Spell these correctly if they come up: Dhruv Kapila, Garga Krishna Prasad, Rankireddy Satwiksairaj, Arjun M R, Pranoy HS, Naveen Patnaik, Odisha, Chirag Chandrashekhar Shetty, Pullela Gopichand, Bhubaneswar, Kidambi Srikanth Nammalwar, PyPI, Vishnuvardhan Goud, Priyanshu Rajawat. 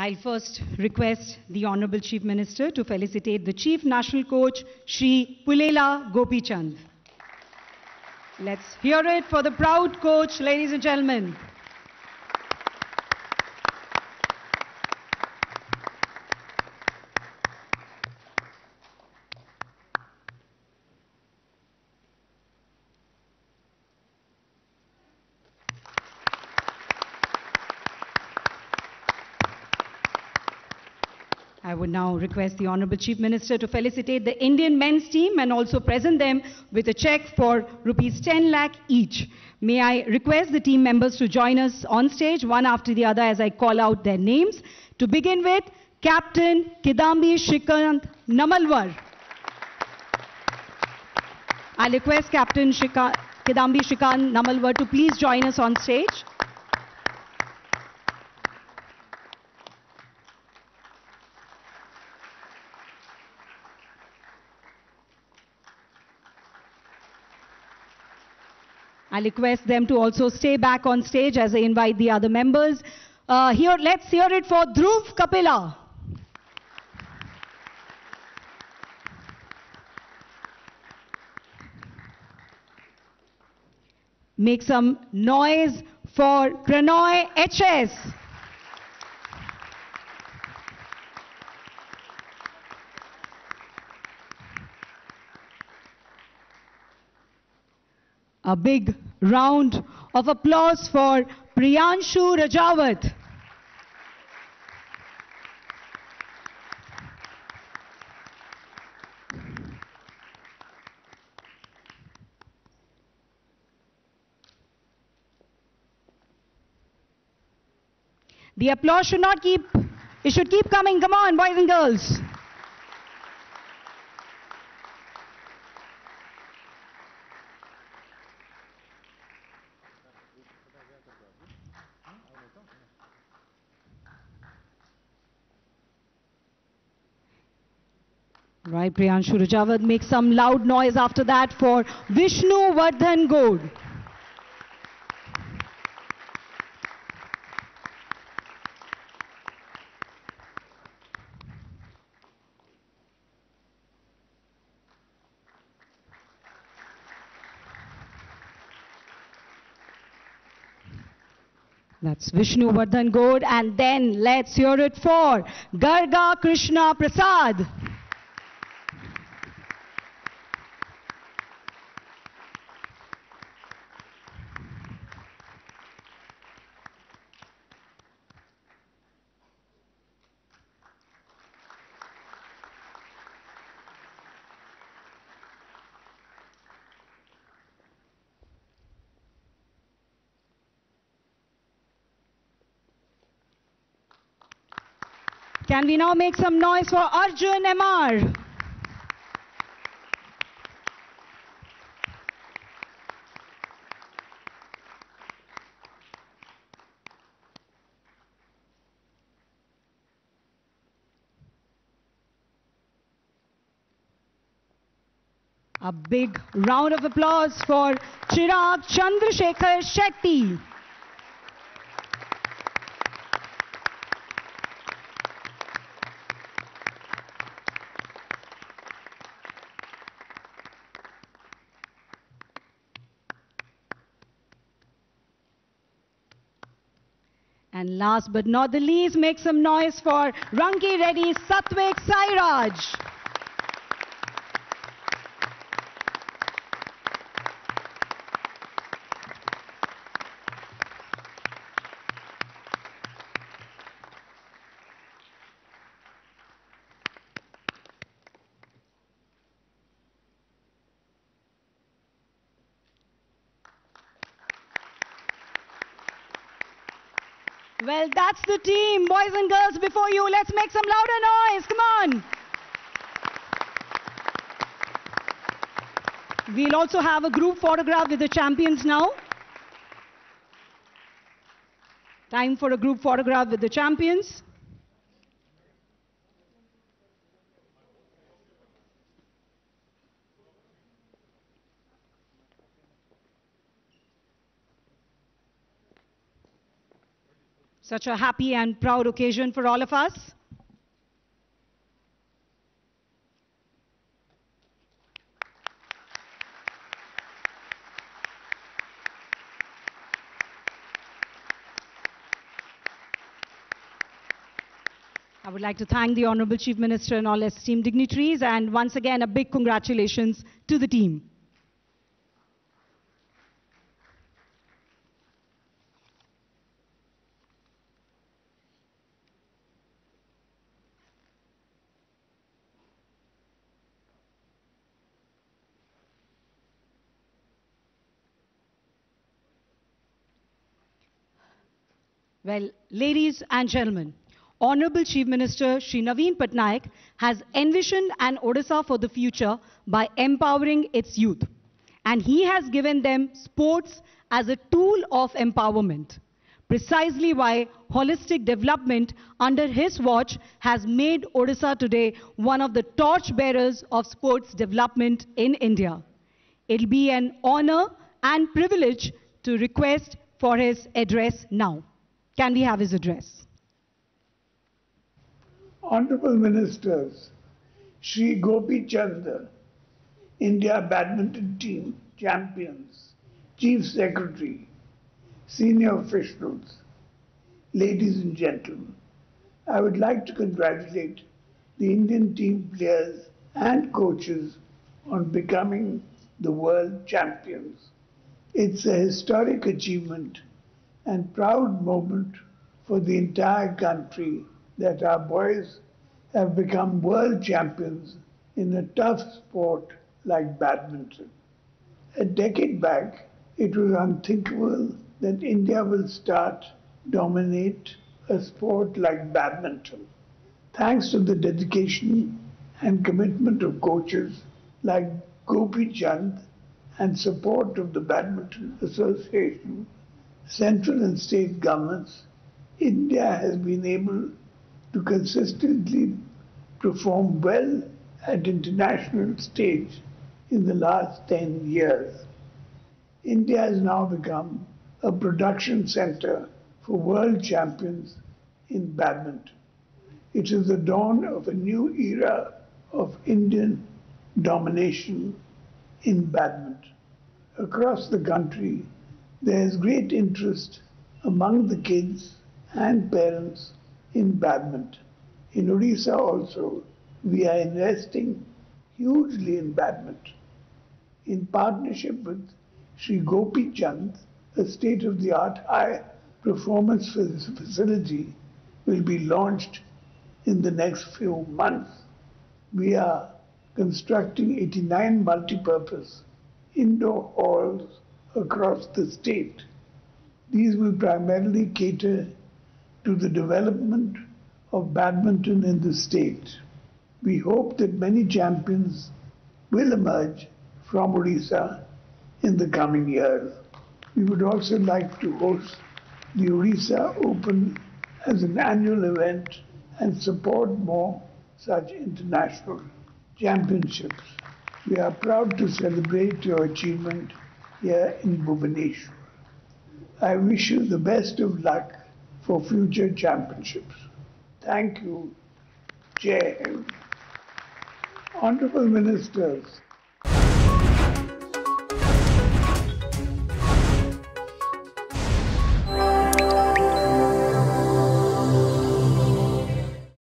I'll first request the Honorable Chief Minister to felicitate the Chief National Coach, Shri Pullela Gopichand. Let's hear it for the proud coach, ladies and gentlemen. I would now request the Honorable Chief Minister to felicitate the Indian men's team and also present them with a cheque for rupees 10 lakh each. May I request the team members to join us on stage, one after the other, as I call out their names. To begin with, Captain Kidambi Srikanth Nammalwar. I request Captain Kidambi Srikanth Nammalwar to please join us on stage. I request them to also stay back on stage as I invite the other members. Here, let's hear it for Dhruv Kapila. Make some noise for Pranoy HS. A big round of applause for Priyanshu Rajawat. The applause should not keep, it should keep coming. Come on, boys and girls. Right, Priyanshu Rajawat, make some loud noise after that for Vishnuvardhan Goud. That's Vishnuvardhan Goud, and then let's hear it for Garga Krishna Prasad. Can we now make some noise for Arjun M R? A big round of applause for Chirag Chandrashekhar Shetty. And last but not the least, make some noise for Rankireddy Satwiksairaj. Well, that's the team. Boys and girls, before you, let's make some louder noise. Come on. We'll also have a group photograph with the champions now. Time for a group photograph with the champions. Such a happy and proud occasion for all of us. I would like to thank the Honorable Chief Minister and all esteemed dignitaries, and once again a big congratulations to the team. Well, ladies and gentlemen, Honorable Chief Minister Shri Naveen Patnaik has envisioned an Odisha for the future by empowering its youth. And he has given them sports as a tool of empowerment. Precisely why holistic development under his watch has made Odisha today one of the torchbearers of sports development in India. It'll be an honor and privilege to request for his address now. Can we have his address? Honorable Ministers, Shri Gopichand, India Badminton Team Champions, Chief Secretary, Senior Officials, Ladies and Gentlemen, I would like to congratulate the Indian team players and coaches on becoming the world champions. It's a historic achievement and proud moment for the entire country that our boys have become world champions in a tough sport like badminton. A decade back, it was unthinkable that India will start dominate a sport like badminton. Thanks to the dedication and commitment of coaches like Gopichand and support of the Badminton Association, central and state governments, India has been able to consistently perform well at international stage in the last 10 years. India has now become a production center for world champions in badminton. It is the dawn of a new era of Indian domination in badminton. Across the country, there is great interest among the kids and parents in badminton. In Odisha also, we are investing hugely in badminton. In partnership with Shri Gopichand, a state-of-the-art high-performance facility will be launched in the next few months. We are constructing 89 multipurpose indoor halls across the state. These will primarily cater to the development of badminton in the state. We hope that many champions will emerge from Odisha in the coming years. We would also like to host the Odisha Open as an annual event and support more such international championships. We are proud to celebrate your achievement here in Bhubaneswar. I wish you the best of luck for future championships. Thank you, Jai Hind. Honorable Ministers,